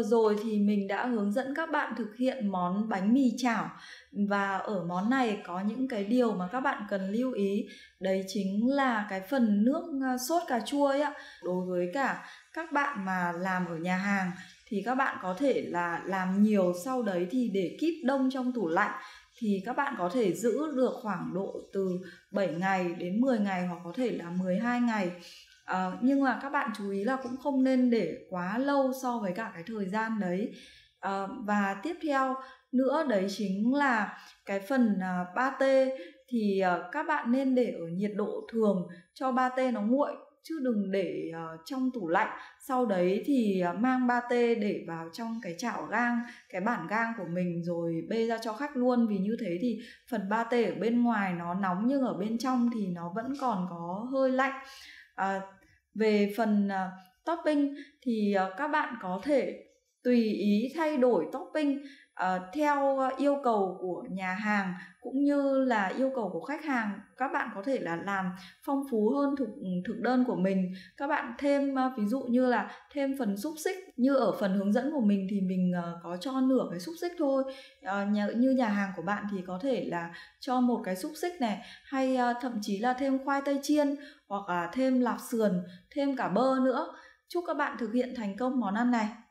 Vừa rồi thì mình đã hướng dẫn các bạn thực hiện món bánh mì chảo, và ở món này có những cái điều mà các bạn cần lưu ý. Đấy chính là cái phần nước sốt cà chua ấy ạ. Đối với cả các bạn mà làm ở nhà hàng thì các bạn có thể là làm nhiều, sau đấy thì để kíp đông trong tủ lạnh, thì các bạn có thể giữ được khoảng độ từ 7 ngày đến 10 ngày hoặc có thể là 12 ngày. Nhưng mà các bạn chú ý là cũng không nên để quá lâu so với cả cái thời gian đấy. Và tiếp theo nữa đấy chính là cái phần pate, thì các bạn nên để ở nhiệt độ thường cho pate nó nguội, chứ đừng để trong tủ lạnh. Sau đấy thì mang pate để vào trong cái chảo gang, cái bản gang của mình rồi bê ra cho khách luôn. Vì như thế thì phần pate ở bên ngoài nó nóng nhưng ở bên trong thì nó vẫn còn có hơi lạnh. Về phần topping thì các bạn có thể tùy ý thay đổi topping theo yêu cầu của nhà hàng cũng như là yêu cầu của khách hàng. Các bạn có thể là làm phong phú hơn thực đơn của mình. Các bạn thêm ví dụ như là thêm phần xúc xích, như ở phần hướng dẫn của mình thì mình có cho nửa cái xúc xích thôi. Như nhà hàng của bạn thì có thể là cho một cái xúc xích này, hay thậm chí là thêm khoai tây chiên hoặc là thêm lạp sườn, thêm cả bơ nữa. Chúc các bạn thực hiện thành công món ăn này.